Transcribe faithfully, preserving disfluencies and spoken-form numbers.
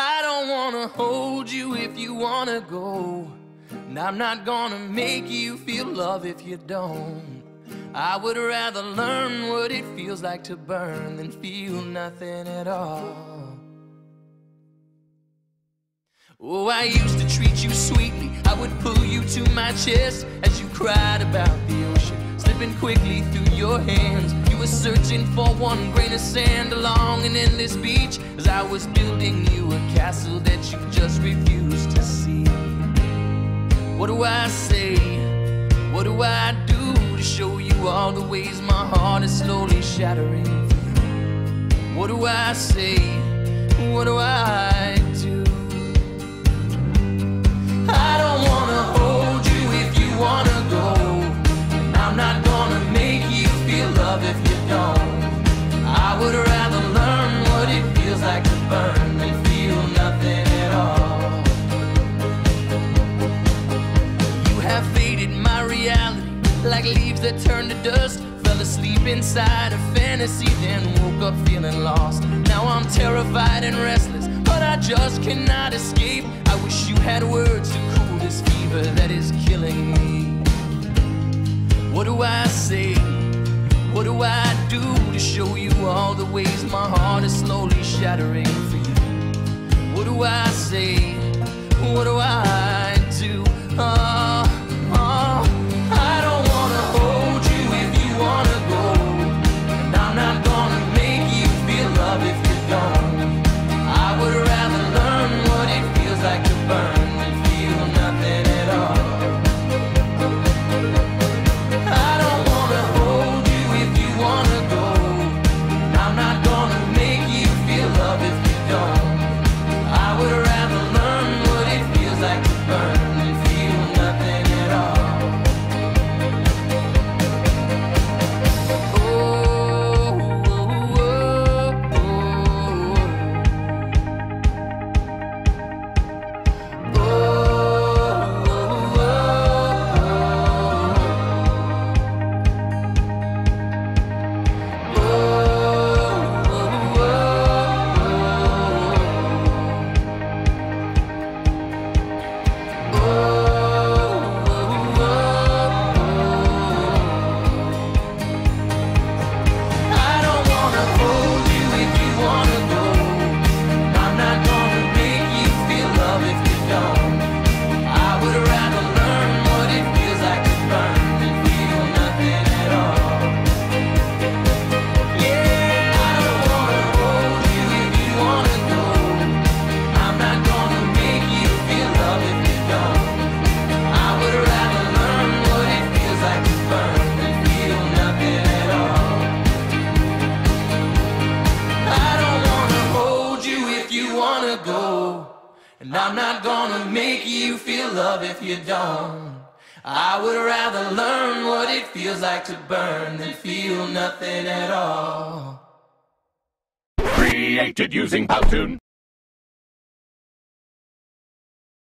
I don't wanna hold you if you wanna go, and I'm not gonna make you feel love if you don't. I would rather learn what it feels like to burn than feel nothing at all. Oh, I used to treat you sweetly. I would pull you to my chest as you cried about the ocean, slipping quickly through your hands. You were searching for one grain of sand along an endless beach as I was building you a castle that you just refused to see. What do I say? What do I do to show you all the ways my heart is slowly shattering? What do I say? What do I do? I don't wanna hold you if you wanna go, and I'm not gonna make you feel love if you don't. I would rather learn what it feels like to burn than feel nothing at all. You have faded my reality like leaves that turn to dust. Fell asleep inside a fantasy, then woke up feeling lost. Now I'm terrified and restless, but I just cannot escape. I wish you had words to cool this fever that is killing me. What do I say? What do I do to show you all the ways my heart is slowly shattering for you? What do I say? What do I do? Oh, oh. And I'm not gonna make you feel love if you don't. I would rather learn what it feels like to burn than feel nothing at all. Created using Powtoon.